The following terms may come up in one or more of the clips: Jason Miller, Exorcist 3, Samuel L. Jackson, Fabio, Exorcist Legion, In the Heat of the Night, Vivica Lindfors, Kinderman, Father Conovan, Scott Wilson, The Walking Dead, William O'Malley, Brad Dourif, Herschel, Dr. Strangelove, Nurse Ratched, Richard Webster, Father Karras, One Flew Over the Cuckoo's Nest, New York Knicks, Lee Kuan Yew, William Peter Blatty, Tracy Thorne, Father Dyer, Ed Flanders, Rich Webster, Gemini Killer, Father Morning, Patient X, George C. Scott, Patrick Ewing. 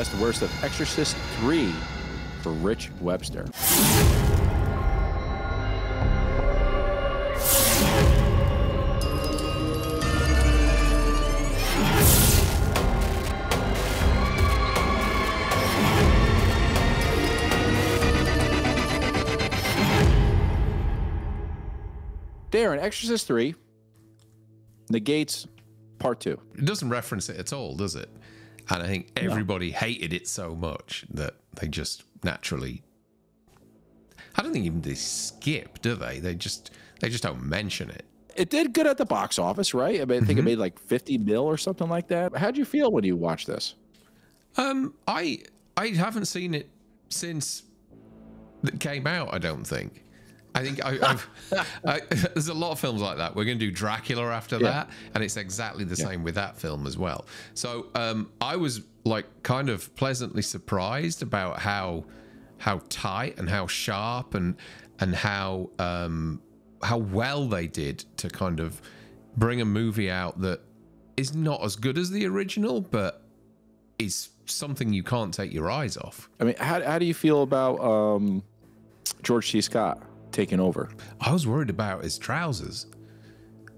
best worst of Exorcist 3 for Rich Webster. Darren, Exorcist 3 negates part 2. It doesn't reference it at all, does it? And I think everybody hated it so much that they just naturally... I don't think even they skip, do they? They just don't mention it. It did good at the box office, right? I mean, I think it made like 50 mil or something like that. How'd you feel when you watched this? I haven't seen it since it came out, I don't think. I think there's a lot of films like that. We're going to do Dracula after that, and it's exactly the same with that film as well. So I was like kind of pleasantly surprised about how tight and how sharp and how well they did to kind of bring a movie out that is not as good as the original, but is something you can't take your eyes off. I mean, how do you feel about George C. Scott taking over? I was worried about his trousers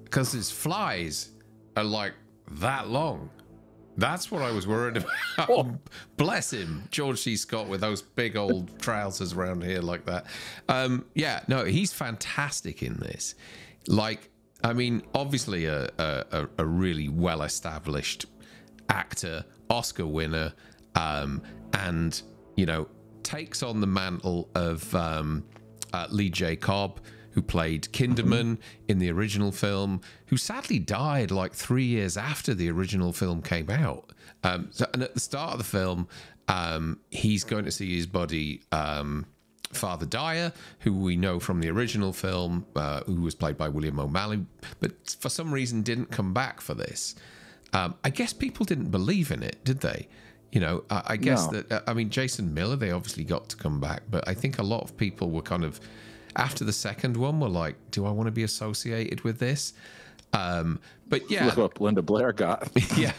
because his flies are like that long. That's what I was worried about. Oh. Bless him, George C. Scott, with those big old trousers around here like that. Yeah, no, he's fantastic in this. Like, I mean, obviously a really well-established actor, Oscar winner, and, you know, takes on the mantle of... Lee J. Cobb, who played Kinderman in the original film, who sadly died like 3 years after the original film came out. And at the start of the film, he's going to see his buddy Father Dyer, who we know from the original film, who was played by William O'Malley, but for some reason didn't come back for this. I guess people didn't believe in it, did they? You know, I guess that, I mean, Jason Miller, they obviously got to come back, but I think a lot of people were kind of, after the second one, were like, do I want to be associated with this? But yeah. Look what Linda Blair got. Yeah.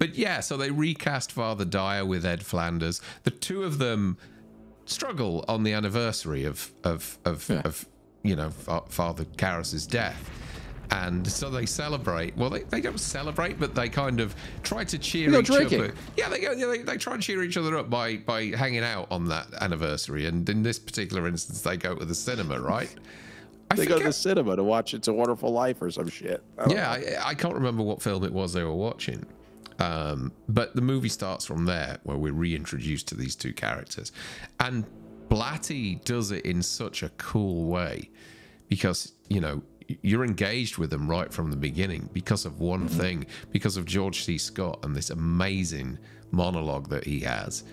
But yeah, so they recast Father Dyer with Ed Flanders. The two of them struggle on the anniversary of you know, Father Karras's death. And so they celebrate. Well, they don't celebrate, but they kind of try to cheer each other. Yeah, they try and cheer each other up by hanging out on that anniversary. And in this particular instance, they go to the cinema, right? They go to the cinema to watch It's a Wonderful Life or some shit. Yeah, I can't remember what film it was they were watching. But the movie starts from there, where we're reintroduced to these two characters. And Blatty does it in such a cool way because, you know, you're engaged with them right from the beginning because of one thing, because of George C. Scott and this amazing monologue that he has,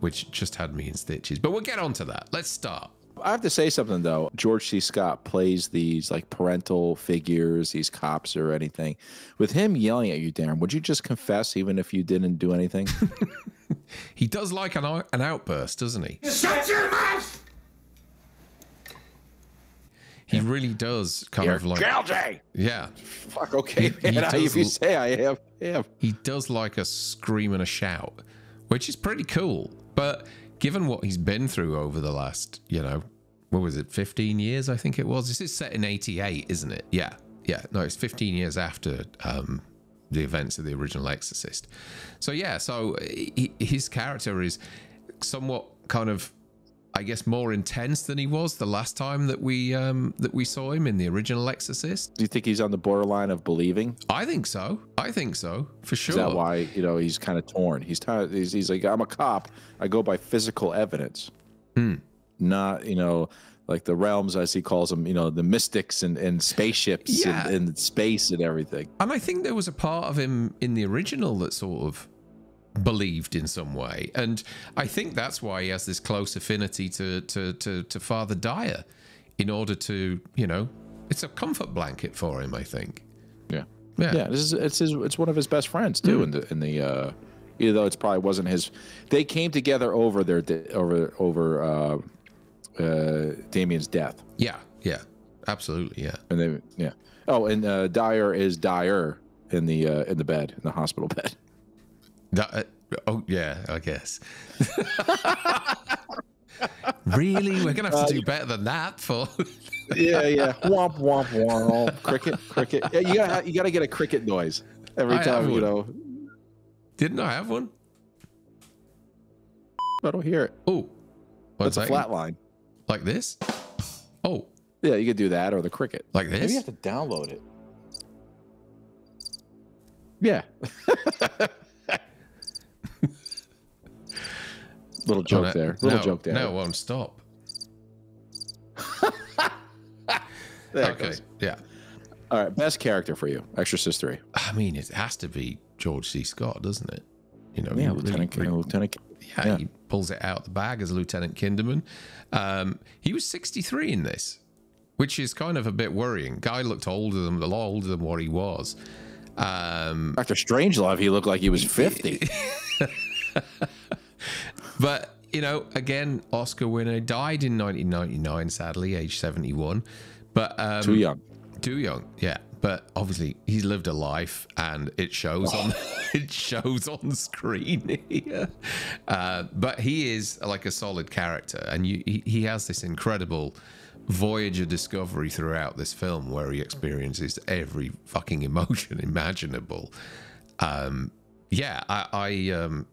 which just had me in stitches. But we'll get on to that. Let's start. I have to say something, though. George C. Scott plays these, like, parental figures, these cops or anything. With him yelling at you, Darren, would you just confess even if you didn't do anything? He does like an outburst, doesn't he? Shut your mouth! He really does kind of like... Guilty. Yeah. Fuck, okay, man. If you say I am, I am. He does like a scream and a shout, which is pretty cool. But given what he's been through over the last, you know, what was it, 15 years, I think it was? This is set in 88, isn't it? Yeah. Yeah. No, it's 15 years after the events of the original Exorcist. So, yeah, so his character is somewhat kind of... I guess more intense than he was the last time that we saw him in the original Exorcist. Do you think he's on the borderline of believing? I think so. I think so, for sure. Is that why, you know, he's kind of torn? He's like, I'm a cop. I go by physical evidence, not, you know, like the realms, as he calls them, you know, the mystics and spaceships and space and everything. And I think there was a part of him in the original that sort of believed in some way, and I think that's why he has this close affinity to Father Dyer, in order to, you know, it's a comfort blanket for him, I think. Yeah This is it's one of his best friends too, in the even though it's probably wasn't his. They came together over their over Damien's death. Yeah absolutely. And they Dyer is Dyer in the bed, in the hospital bed. That, Oh, yeah, I guess. Really? We're going to have to do better than that for... Yeah, yeah. Womp, womp, womp. Cricket, cricket. Yeah, you got to get a cricket noise every time, you know. Didn't I have one? I don't hear it. Oh. That's a flat line. Like this? Oh. Yeah, you could do that or the cricket. Like this? Maybe you have to download it. Yeah. Little joke there. Little joke there. No, it won't stop. Okay. Yeah. All right. Best character for you, Exorcist 3. I mean, it has to be George C. Scott, doesn't it? You know, yeah, Lieutenant. Yeah, yeah, he pulls it out the bag as Lieutenant Kinderman. He was 63 in this, which is kind of a bit worrying. Guy looked older than what he was. Dr. Strangelove, he looked like he was 50. But, you know, again, Oscar winner, died in 1999, sadly, age 71. But too young. Too young, yeah. But obviously, he's lived a life, and it shows on it shows on screen here. But he is like a solid character, and he has this incredible voyage of discovery throughout this film, where he experiences every fucking emotion imaginable. Yeah, you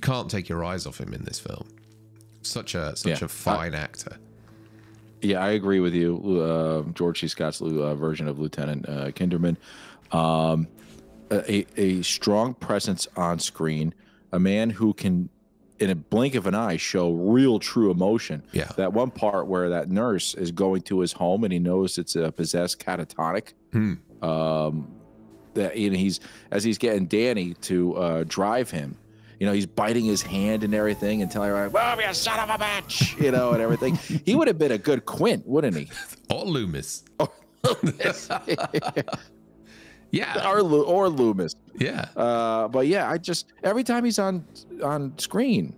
can't take your eyes off him in this film. Such a fine actor. Yeah, I agree with you. George C. Scott's version of Lieutenant Kinderman. A strong presence on screen. A man who can, in a blink of an eye, show real true emotion. Yeah. That one part where that nurse is going to his home and he knows it's a possessed catatonic. Hmm. That, and as he's getting Danny to drive him. You know, he's biting his hand and everything and telling her, "Well, you son of a bitch," you know, and everything. He would have been a good Quint, wouldn't he? Or Loomis. Or Loomis. Yeah. Or Loomis. Yeah. But yeah, I just, every time he's on screen,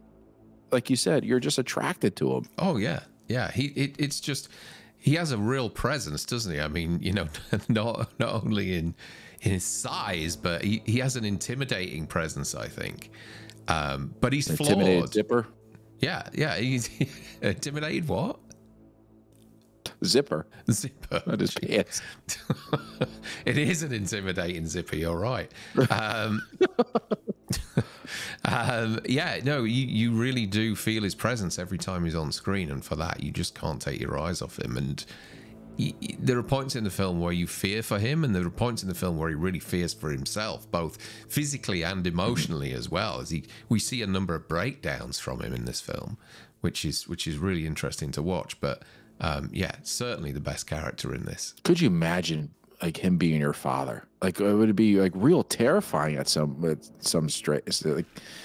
like you said, you're just attracted to him. Oh yeah, yeah. It's just, he has a real presence, doesn't he? I mean, you know, not only in his size, but he has an intimidating presence, I think. But he's flawed. Zipper. Yeah, yeah. He's intimidated. What? Zipper. Not his pants. It is an intimidating zipper. You're right. Yeah. No, you really do feel his presence every time he's on screen, and for that, you just can't take your eyes off him. And there are points in the film where you fear for him, and there are points in the film where he really fears for himself, both physically and emotionally as well. As we see a number of breakdowns from him in this film, which is really interesting to watch. But yeah, certainly the best character in this. Could you imagine like him being your father? Like, it would be like real terrifying at some straight.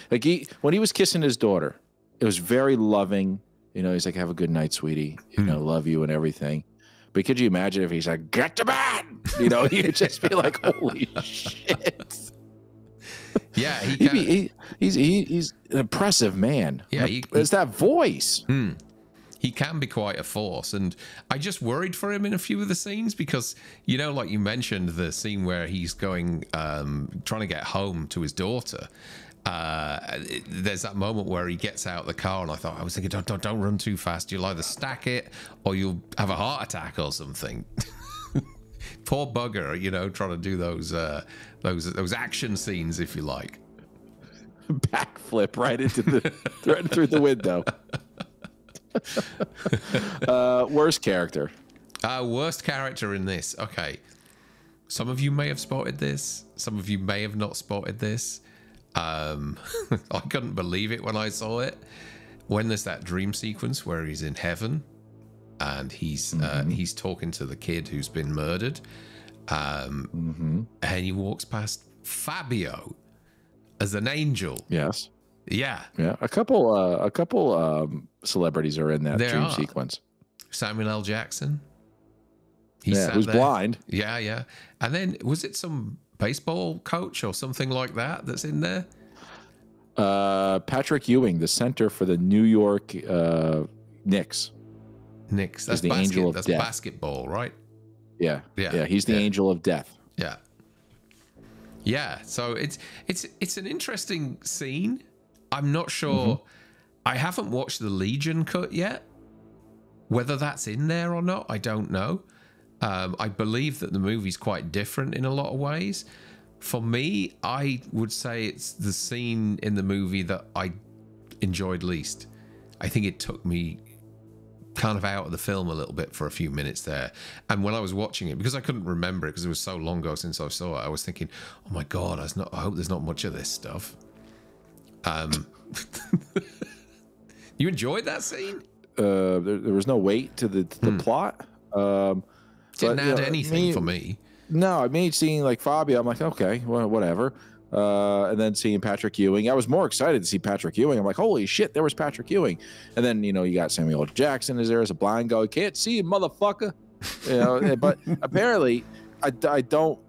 Like when he was kissing his daughter, it was very loving. You know, he's like, "Have a good night, sweetie. You know, love you," and everything. But could you imagine if he's like, "Get to bed," you know, you'd just be like, "Holy shit!" Yeah, he's an impressive man. Yeah, it's that voice. He can be quite a force, and I just worried for him in a few of the scenes because, you know, like you mentioned, the scene where he's going trying to get home to his daughter. There's that moment where he gets out of the car, and I was thinking, don't run too fast. You'll either stack it or you'll have a heart attack or something. Poor bugger, you know, trying to do those action scenes, if you like. Backflip right into the right through the window. Worst character. Worst character in this. Okay, some of you may have spotted this. Some of you may have not spotted this. I couldn't believe it when I saw it. When there's that dream sequence where he's in heaven and he's talking to the kid who's been murdered, and he walks past Fabio as an angel. Yes. Yeah. Yeah. A couple celebrities are in that dream sequence. Samuel L. Jackson. He's blind. Yeah, yeah. And then was it some baseball coach or something like that that's in there? Patrick Ewing, the center for the New York Knicks. Knicks. That's the angel of death. That's basketball, right? Yeah. Yeah. He's the angel of death. Yeah. Yeah, so it's an interesting scene. I'm not sure. Mm-hmm. I haven't watched the Legion cut yet. Whether that's in there or not, I don't know. I believe that the movie's quite different in a lot of ways. For me, I would say it's the scene in the movie that I enjoyed least. I think it took me kind of out of the film a little bit for a few minutes there. And when I was watching it, because I couldn't remember it because it was so long ago since I saw it, I was thinking, oh my God, I hope there's not much of this stuff. You enjoyed that scene? There was no weight to the plot. Didn't add anything for me. No, I mean, seeing like Fabio, I'm like, okay, well, whatever. And then seeing Patrick Ewing, I was more excited to see Patrick Ewing. I'm like, holy shit, there was Patrick Ewing. And then, you know, you got Samuel L. Jackson is there as a blind guy. Can't see you, motherfucker. You know, but apparently, I don't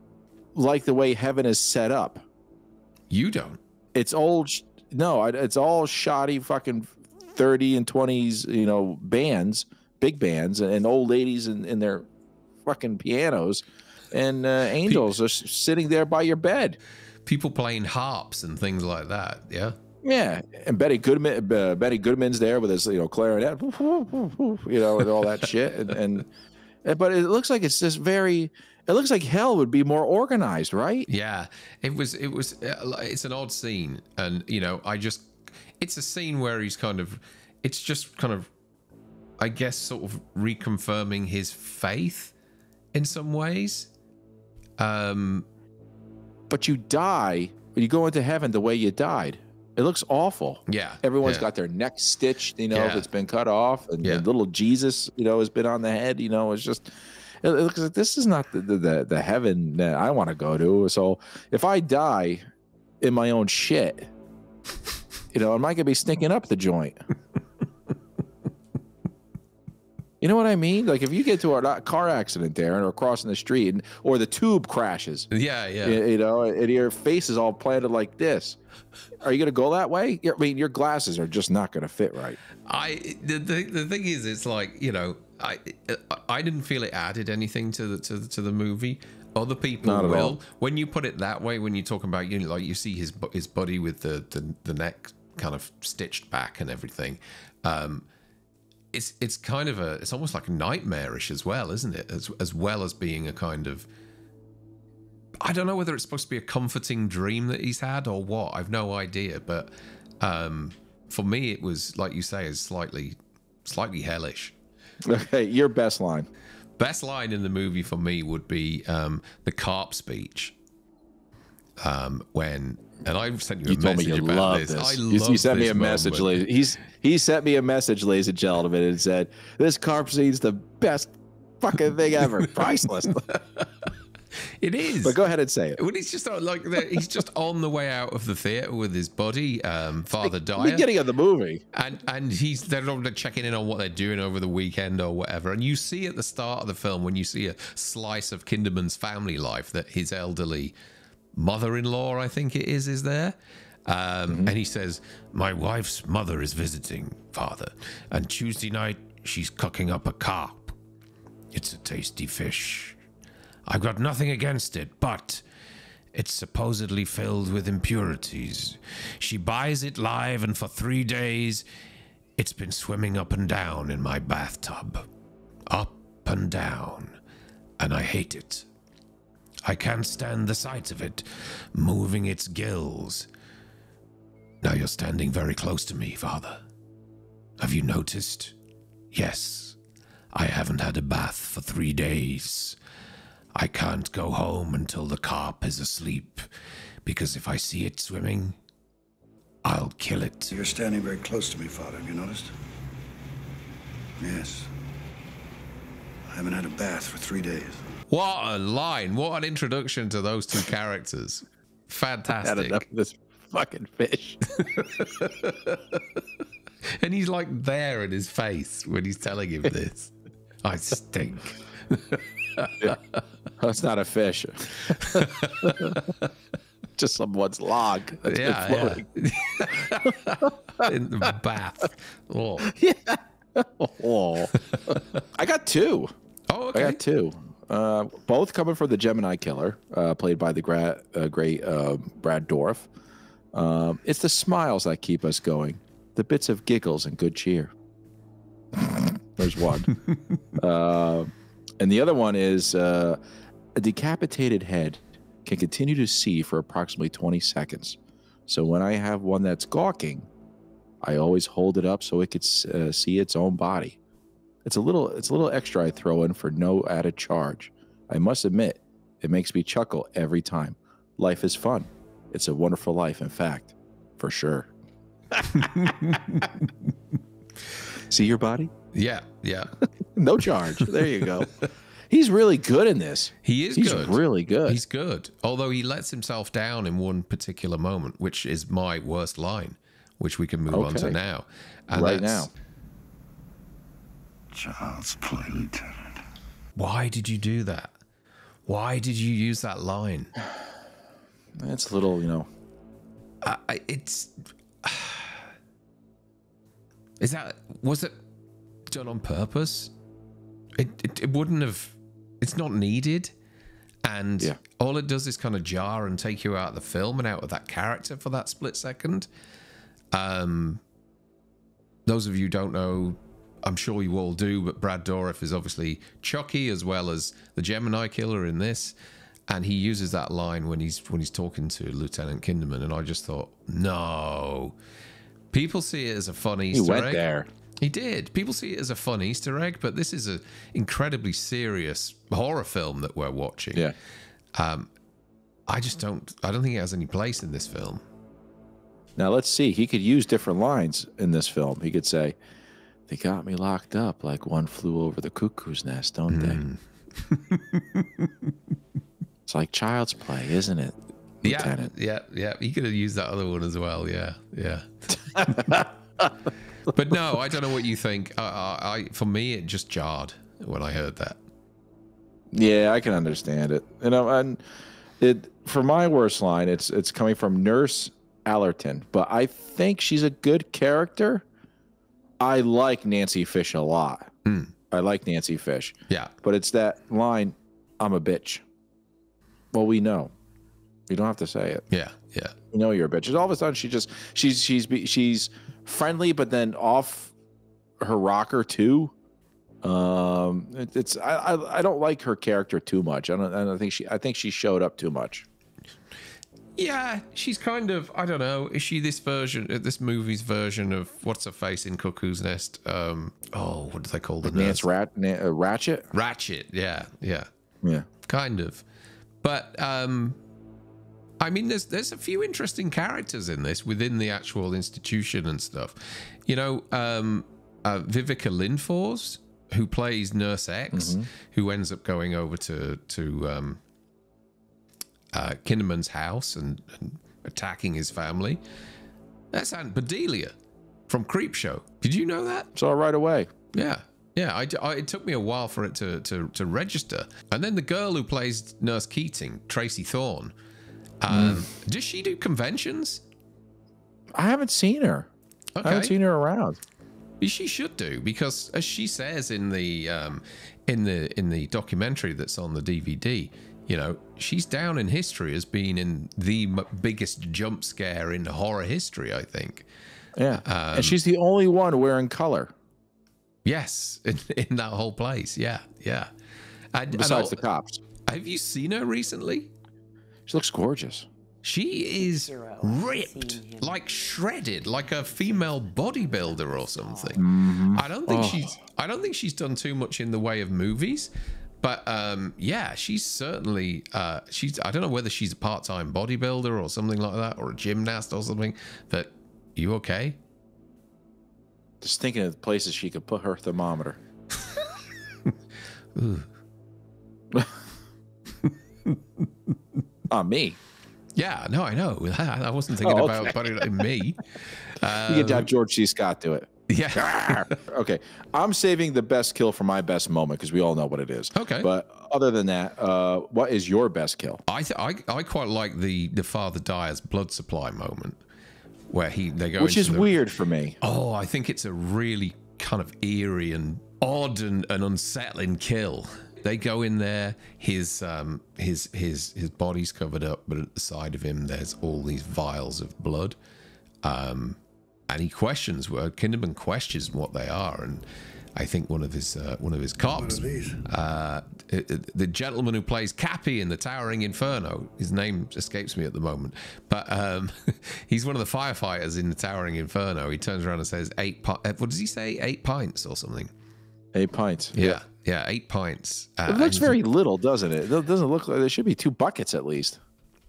like the way Heaven is set up. You don't? It's old. No, it's all shoddy fucking 30 and 20s, you know, bands, big bands, and old ladies in their fucking pianos. And angels are sitting there by your bed. People playing harps and things like that. Yeah. Yeah. And Benny Goodman's there with his, you know, clarinet, you know, and all that shit. And but it looks like it's just very, it looks like hell would be more organized, right? Yeah. It's an odd scene. And, you know, it's a scene where he's kind of, it's just kind of, I guess, sort of reconfirming his faith in some ways. But you die, you go into heaven the way you died. It looks awful. Yeah. Everyone's got their neck stitched, you know, if it's been cut off, and little Jesus, you know, has been on the head, you know, it's just, it looks like this is not the heaven that I want to go to. So if I die in my own shit, you know, am I going to be stinking up the joint? You know what I mean? Like if you get to a car accident there or crossing the street or the tube crashes. Yeah, yeah. You know, and your face is all planted like this. Are you going to go that way? I mean, your glasses are just not going to fit right. The thing is, it's like, you know, I didn't feel it added anything to the movie. Other people will. All. When you put it that way, when you talk about, you know, like you see his buddy with the neck kind of stitched back and everything. It's kind of it's almost like nightmarish as well, isn't it? As well as being a kind of, I don't know whether it's supposed to be a comforting dream that he's had or what. I've no idea, but for me it was, like you say, is slightly hellish. Okay, your best line in the movie for me would be the carp speech. And I've sent you a message about this. You sent me a message, ladies. He sent me a message, ladies and gentlemen, and said, "This carp scene's the best fucking thing ever, priceless." It is. But go ahead and say it. When he's just like he's just on the way out of the theater with his buddy, Father Dyer. Beginning of the movie, and they're checking in on what they're doing over the weekend or whatever. And you see at the start of the film, when you see a slice of Kinderman's family life, that his elderly mother-in-law, I think it is there, and he says, "My wife's mother is visiting, Father, and Tuesday night she's cooking up a carp. It's a tasty fish. I've got nothing against it, but it's supposedly filled with impurities. She buys it live, and for 3 days it's been swimming up and down in my bathtub, up and down, and I hate it. I can't stand the sight of it, moving its gills. Now you're standing very close to me, Father. Have you noticed? Yes, I haven't had a bath for 3 days. I can't go home until the carp is asleep, because if I see it swimming, I'll kill it." "You're standing very close to me, Father. Have you noticed?" "Yes. I haven't had a bath for 3 days." What a line. What an introduction to those two characters. Fantastic. Had enough of this fucking fish. And he's like there in his face when he's telling him this. I stink. Yeah. That's not a fish. Just someone's log. That's floating. In the bath. Oh. Yeah. Oh. I got two. Oh, okay. I got two. Both coming from the Gemini Killer, played by the great Brad Dourif. It's the smiles that keep us going, the bits of giggles and good cheer. There's one. And the other one is a decapitated head can continue to see for approximately 20 seconds. So when I have one that's gawking, I always hold it up so it could see its own body. It's a little extra I throw in for no added charge. I must admit, it makes me chuckle every time. Life is fun. It's a wonderful life, in fact, for sure. See your body? Yeah, yeah. No charge. There you go. He's really good in this. He's really good. Although he lets himself down in one particular moment, which is my worst line, which we can move on to now. And right now. Child's play, Lieutenant. Why did you do that? Why did you use that line? That's a little, you know. Was it done on purpose? It wouldn't have. It's not needed, and all it does is kind of jar and take you out of the film and out of that character for that split second. Those of you who don't know, I'm sure you all do, but Brad Dourif is obviously Chucky as well as the Gemini Killer in this, and he uses that line when he's talking to Lieutenant Kinderman, and I just thought, no, people see it as a fun Easter egg. He went there. He did. People see it as a fun Easter egg, but this is an incredibly serious horror film that we're watching. Yeah. I don't think it has any place in this film. Now, let's see. He could use different lines in this film. He could say, they got me locked up like one flew over the cuckoo's nest, don't they? It's like child's play, isn't it? Lieutenant? Yeah. He could have used that other one as well. Yeah. But no, I don't know what you think. For me, it just jarred when I heard that. Yeah, I can understand it. You know, and for my worst line, it's coming from Nurse Allerton, but I think she's a good character. I like Nancy Fish a lot. I like Nancy Fish. Yeah. But it's that line, I'm a bitch. Well, we know. You don't have to say it. Yeah. You know you're a bitch. And all of a sudden, she's friendly, but then off her rocker too. I don't like her character too much. I think she showed up too much. Yeah, she's kind of, I don't know, is she this movie's version of what's her face in Cuckoo's Nest? What do they call the nurse? Ratchet? Ratchet, yeah. Kind of, but I mean, there's a few interesting characters in this within the actual institution and stuff. You know, Vivica Lindfors, who plays Nurse X, who ends up going over to Kinnaman's house and attacking his family. That's Aunt Bedelia from Creepshow. Did you know that? Saw right away. Yeah. It took me a while for it to register. And then the girl who plays Nurse Keating, Tracy Thorne. Does she do conventions? I haven't seen her. Okay. I haven't seen her around. She should do, because as she says in the documentary that's on the DVD, you know, she's down in history as being in the biggest jump scare in horror history, I think. Yeah, and she's the only one wearing color. Yes, in that whole place. Yeah. Besides the cops. Have you seen her recently? She looks gorgeous. She is ripped, like shredded, like a female bodybuilder or something. I don't think she's done too much in the way of movies, but yeah, she's certainly I don't know whether she's a part-time bodybuilder or something like that, or a gymnast or something. But you okay? Just thinking of places she could put her thermometer. Ooh. Me. Yeah, no, I know. I wasn't thinking about putting it in me. You get to have George C. Scott do it. Yeah. Okay. I'm saving the best kill for my best moment, because we all know what it is. Okay. But other than that, what is your best kill? I quite like the Father Dyer's blood supply moment, where they go, which is weird for me. Oh, I think it's a really kind of eerie and odd and unsettling kill. They go in there, his body's covered up, but at the side of him there's all these vials of blood. And he questions, Kinderman questions what they are, and I think one of his cops, the gentleman who plays Cappy in the Towering Inferno, his name escapes me at the moment, but he's one of the firefighters in the Towering Inferno. He turns around and says, what does he say? 8 pints or something. 8 pints. Yeah. Yeah, 8 pints. It looks very little, doesn't it? It doesn't look like there should be 2 buckets at least.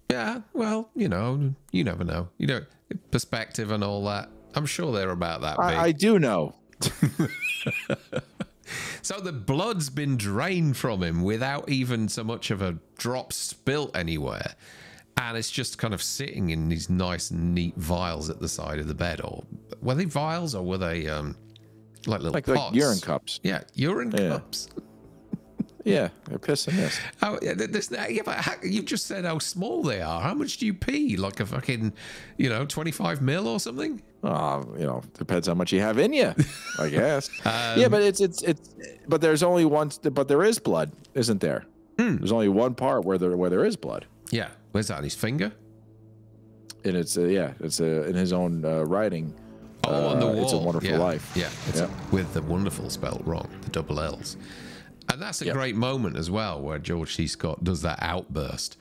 Yeah, well, you know, you never know. You know, perspective and all that. I'm sure they're about that big. I do know. So the blood's been drained from him without even so much of a drop spilt anywhere. And it's just kind of sitting in these nice, neat vials at the side of the bed. Or were they vials or were they... like little pots. Like urine cups. Yeah, urine cups. Yeah, they're pissing this. Oh, yeah, but you've just said how small they are. How much do you pee? Like a fucking, you know, 25 mil or something? You know, depends how much you have in you, I guess. Yeah, but it's but there's only one. But there is blood, isn't there? Mm. There's only one part where there is blood. Yeah, where's that? On his finger. And it's yeah, it's in his own writing. Oh, on the wall. It's a Wonderful Life. Yeah, it's with the wonderful spelled wrong, the double L's. And that's a great moment as well, where George C. Scott does that outburst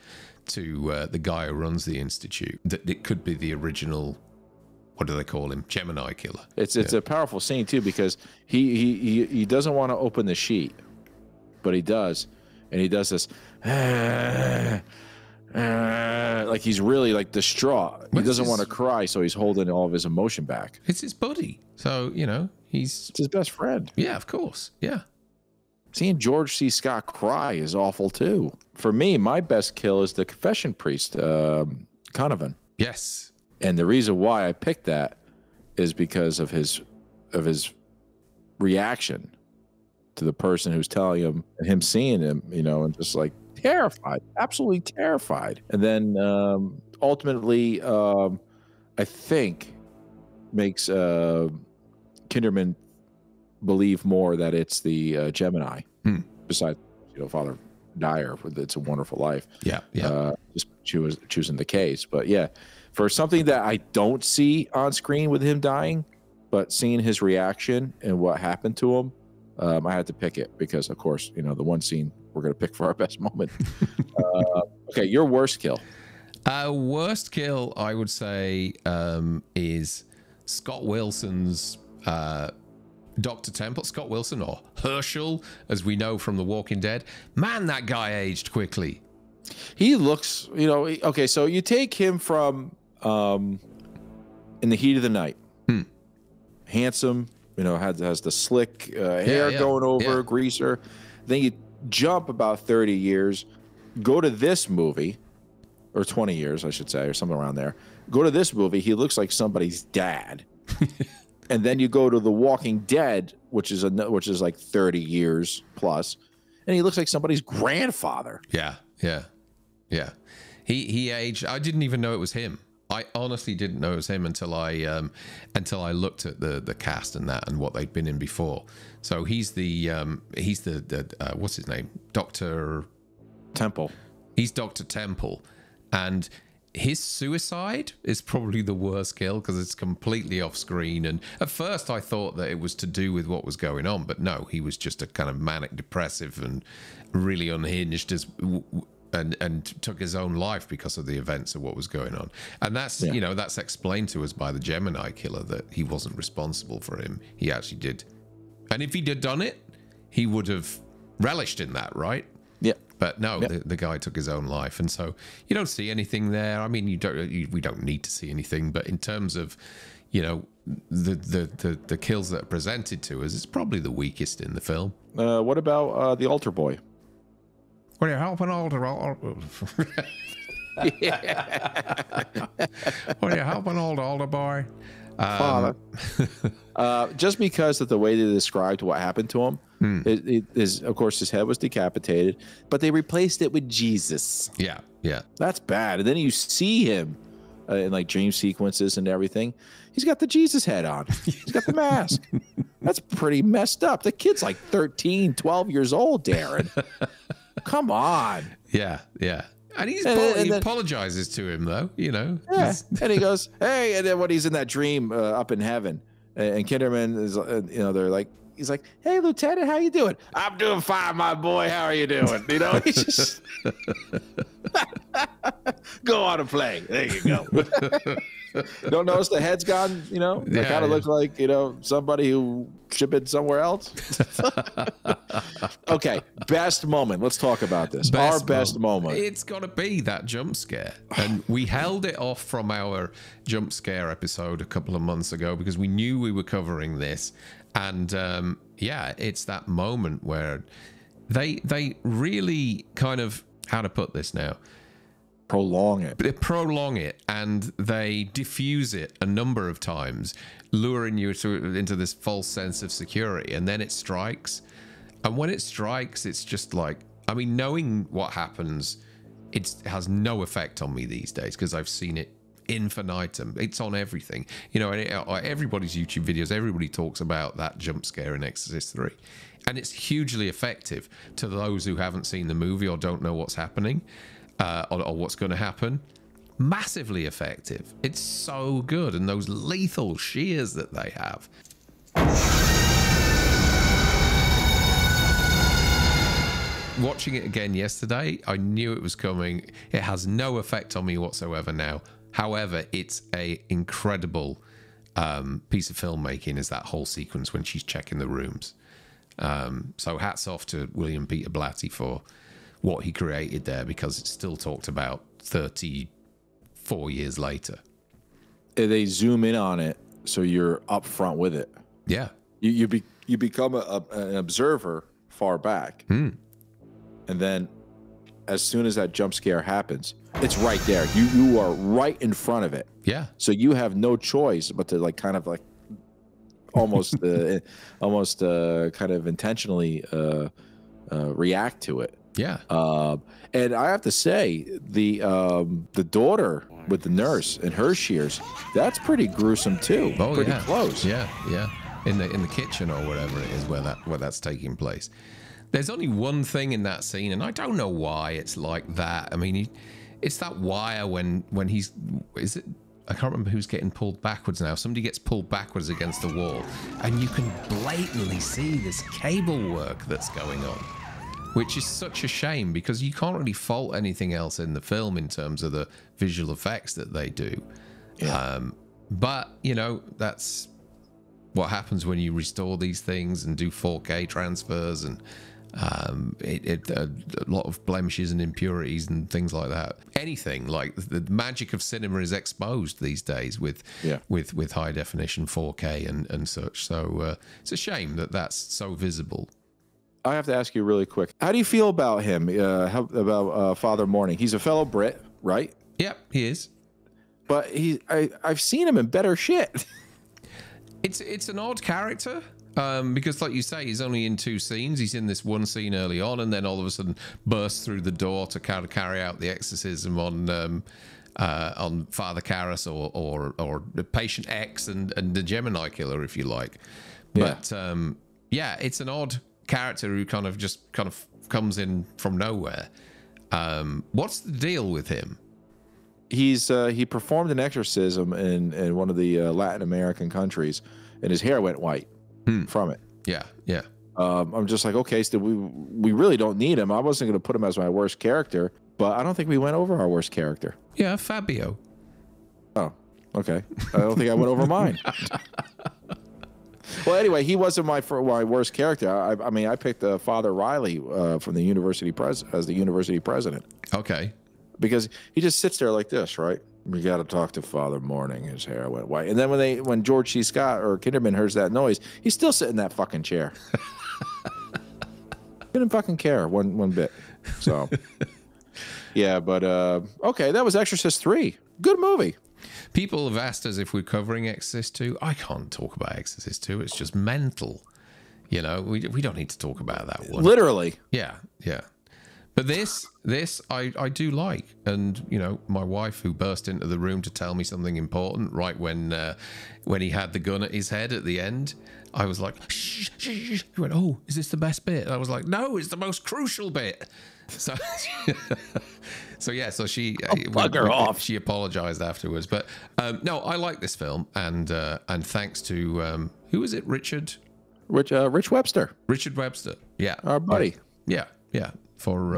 to the guy who runs the Institute. That it could be the original, what do they call him? Gemini Killer. It's a powerful scene, too, because he doesn't want to open the sheet, but he does. And he does this... like he's really like distraught. He doesn't want to cry, so he's holding all of his emotion back. It's his buddy, so you know it's his best friend. Yeah, of course. Yeah, seeing George C. Scott cry is awful too. For me, my best kill is the confession priest, Conovan. Yes, and the reason why I picked that is because of his reaction to the person who's telling him and him seeing him, you know, and just like. Terrified, absolutely terrified. And then ultimately I think makes Kinderman believe more that it's the Gemini. Besides, you know, Father Dyer with It's a Wonderful Life. Yeah Just choosing the case. But yeah, for something that I don't see on screen with him dying, but seeing his reaction and what happened to him, I had to pick it because, of course, you know, the one scene we're going to pick for our best moment. Okay, your worst kill. Worst kill, I would say, is Scott Wilson's Dr. Temple. Scott Wilson, or Herschel, as we know from The Walking Dead. Man, that guy aged quickly. He looks, you know, okay, so you take him from In the Heat of the Night. Handsome, you know, has the slick hair going over, greaser. Then you jump about 30 years, go to this movie, or 20 years, I should say, or something around there. Go to this movie, he looks like somebody's dad. And then you go to The Walking Dead, which is like 30 years plus, and he looks like somebody's grandfather. Yeah. He aged. I didn't even know it was him. I honestly didn't know it was him until I looked at the cast and that and what they'd been in before. So he's the what's his name, Dr. Temple. He's Dr. Temple, and his suicide is probably the worst kill because it's completely off screen. And at first I thought that it was to do with what was going on, but no, he was just a kind of manic depressive and really unhinged and took his own life because of the events of what was going on. And that's, you know, that's explained to us by the Gemini Killer that he wasn't responsible for him. He actually did. And if he'd have done it, he would have relished in that, right? Yeah. But no, the guy took his own life. And so you don't see anything there. I mean, we don't need to see anything, but in terms of, you know, the kills that are presented to us, it's probably the weakest in the film. What about the altar boy? What are you helping older boy? Father. Just because of the way they described what happened to him, of course, his head was decapitated, but they replaced it with Jesus. Yeah, yeah. That's bad. And then you see him in like dream sequences and everything. He's got the Jesus head on. He's got the mask. That's pretty messed up. The kid's like 13, 12 years old, Darren. Come on. Yeah, yeah. And he apologizes to him, though, you know. Yeah. And he goes, hey, and then when he's in that dream up in heaven, and Kinderman is, you know, they're like, he's like, hey, Lieutenant, how you doing? I'm doing fine, my boy. How are you doing? You know, he's just go on and play. There you go. Don't notice the head's gone, you know? It kind of looks like, you know, somebody who should have been somewhere else. Okay, best moment. Let's talk about this. Our best moment. It's got to be that jump scare. And we held it off from our jump scare episode a couple of months ago because we knew we were covering this. And, yeah, it's that moment where they really kind of, how to put this now? Prolong it. They prolong it, and they diffuse it a number of times, luring you into this false sense of security, and then it strikes. And when it strikes, it's just like, I mean, knowing what happens, it has no effect on me these days because I've seen it infinitum. It's on everything, you know, and everybody's YouTube videos, everybody talks about that jump scare in Exorcist 3. And it's hugely effective to those who haven't seen the movie or don't know what's happening. Or what's going to happen. Massively effective. It's so good. And those lethal shears that they have. Watching it again yesterday, I knew it was coming. It has no effect on me whatsoever now. However, it's a incredible piece of filmmaking, is that whole sequence when she's checking the rooms. So hats off to William Peter Blatty for what he created there, because it's still talked about 34 years later. They zoom in on it, so you're up front with it. Yeah, you become an observer far back, and then as soon as that jump scare happens, it's right there. You are right in front of it. Yeah. So you have no choice but to like kind of like almost kind of intentionally react to it. Yeah. And I have to say, the daughter with the nurse and her shears, that's pretty gruesome too. Oh, pretty close. Yeah, yeah. In the kitchen or whatever it is where that's taking place. There's only one thing in that scene, and I don't know why it's like that. I mean, it's that wire when he's, is it, I can't remember who's getting pulled backwards now. Somebody gets pulled backwards against the wall, and you can blatantly see this cable work that's going on, which is such a shame because you can't really fault anything else in the film in terms of the visual effects that they do. Yeah. But, you know, that's what happens when you restore these things and do 4K transfers, and a lot of blemishes and impurities and things like that. Anything like the magic of cinema is exposed these days with high definition 4K and such. So it's a shame that that's so visible. I have to ask you really quick. How do you feel about him? About Father Morning? He's a fellow Brit, right? Yep, he is. But I've seen him in better shit. It's an odd character because, like you say, he's only in two scenes. He's in this one scene early on, and then all of a sudden bursts through the door to kind of carry out the exorcism on Father Karras or Patient X and the Gemini Killer, if you like. Yeah. But yeah, it's an odd character who kind of comes in from nowhere. What's the deal with him? He's he performed an exorcism in one of the Latin American countries, and his hair went white from it. Yeah, yeah. I'm just like, okay, so we really don't need him. I wasn't going to put him as my worst character, but I don't think we went over our worst character. Yeah, Fabio. Oh, okay. I don't think I went over mine. Well, anyway, he wasn't my worst character. I mean, I picked Father Riley from the university as the university president. Okay. Because he just sits there like this, right? We got to talk to Father Morning. His hair went white. And then when George C. Scott or Kinderman hears that noise, he's still sitting in that fucking chair. Didn't fucking care one bit. So, yeah, but okay, that was Exorcist 3. Good movie. People have asked us if we're covering Exorcist 2. I can't talk about Exorcist 2. It's just mental. You know, we don't need to talk about that one. Literally. Yeah, yeah. But this I do like. And, you know, my wife, who burst into the room to tell me something important right when he had the gun at his head at the end, I was like, shh, shh, shh. She went, oh, is this the best bit? And I was like, no, it's the most crucial bit. So, so yeah, so she she apologized afterwards. But no, I like this film, and thanks to who is it, Rich Webster. Richard Webster, yeah, our buddy, yeah, for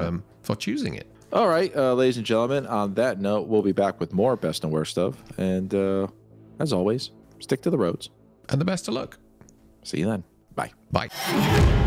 choosing it. All right, ladies and gentlemen, on that note, we'll be back with more best and worst stuff, and as always, stick to the roads and the best of luck. See you then. Bye.